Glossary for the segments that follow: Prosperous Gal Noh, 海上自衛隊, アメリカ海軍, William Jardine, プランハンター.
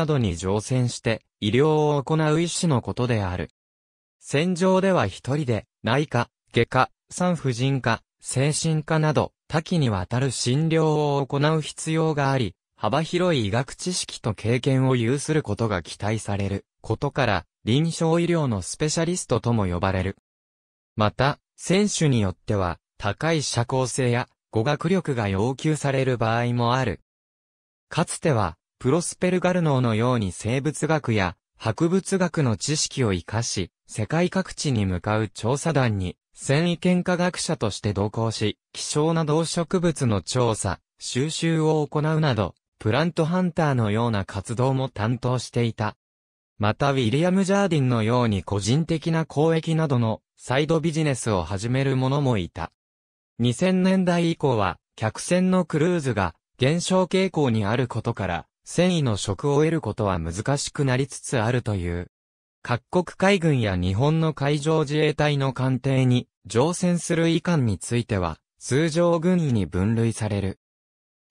などに乗船して医療を行う医師のことである。戦場では一人で内科、外科、産婦人科、精神科など多岐にわたる診療を行う必要があり、幅広い医学知識と経験を有することが期待されることから、臨床医療のスペシャリストとも呼ばれる。また、選手によっては、高い社交性や語学力が要求される場合もある。かつては、プロスペルガルノーのように生物学や博物学の知識を活かし、世界各地に向かう調査団に、繊維圏科学者として同行し、希少な動植物の調査、収集を行うなど、プラントハンターのような活動も担当していた。またウィリアム・ジャーディンのように個人的な交易などのサイドビジネスを始める者もいた。2000年代以降は客船のクルーズが減少傾向にあることから繊維の職を得ることは難しくなりつつあるという。各国海軍や日本の海上自衛隊の艦艇に乗船する医官については通常軍医に分類される。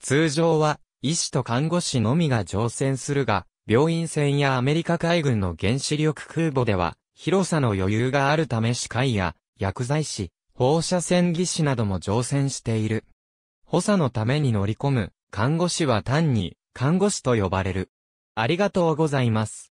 通常は医師と看護師のみが乗船するが、病院船やアメリカ海軍の原子力空母では、広さの余裕があるため歯科医や薬剤師、放射線技師なども乗船している。補佐のために乗り込む看護師は単に看護師と呼ばれる。ありがとうございます。